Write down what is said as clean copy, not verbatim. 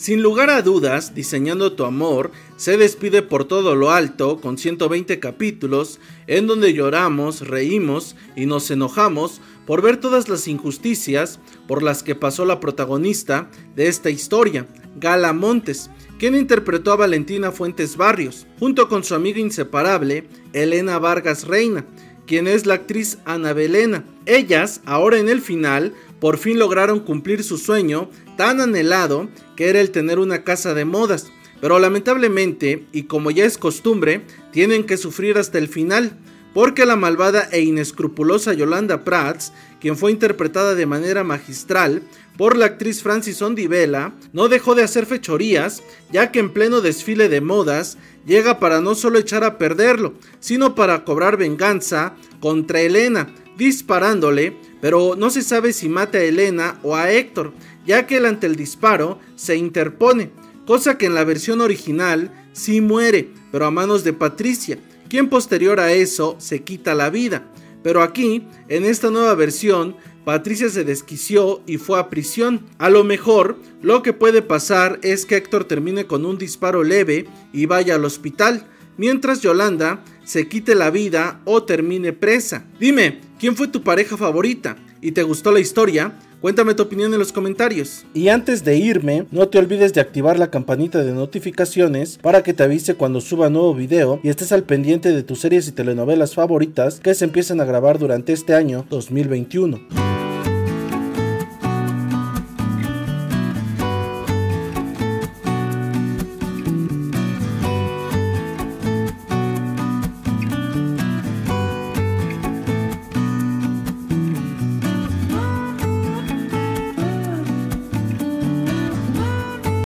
Sin lugar a dudas, Diseñando tu amor se despide por todo lo alto con 120 capítulos en donde lloramos, reímos y nos enojamos por ver todas las injusticias por las que pasó la protagonista de esta historia, Gala Montes, quien interpretó a Valentina Fuentes Barrios, junto con su amiga inseparable Elena Vargas Reina, quien es la actriz Ana Belén. Ellas, ahora en el final, por fin lograron cumplir su sueño tan anhelado que era el tener una casa de modas, pero lamentablemente, y como ya es costumbre, tienen que sufrir hasta el final, porque la malvada e inescrupulosa Yolanda Prats, quien fue interpretada de manera magistral por la actriz Frances Ondiviela, no dejó de hacer fechorías, ya que en pleno desfile de modas llega para no solo echar a perderlo, sino para cobrar venganza contra Elena, disparándole, pero no se sabe si mata a Elena o a Héctor, ya que él ante el disparo se interpone, cosa que en la versión original sí muere, pero a manos de Patricia, quien posterior a eso se quita la vida. Pero aquí, en esta nueva versión, Patricia se desquició y fue a prisión. A lo mejor, lo que puede pasar es que Héctor termine con un disparo leve y vaya al hospital, mientras Yolanda se quite la vida o termine presa. Dime, ¿quién fue tu pareja favorita? ¿Y te gustó la historia? Cuéntame tu opinión en los comentarios. Y antes de irme, no te olvides de activar la campanita de notificaciones para que te avise cuando suba nuevo video y estés al pendiente de tus series y telenovelas favoritas que se empiezan a grabar durante este año 2021.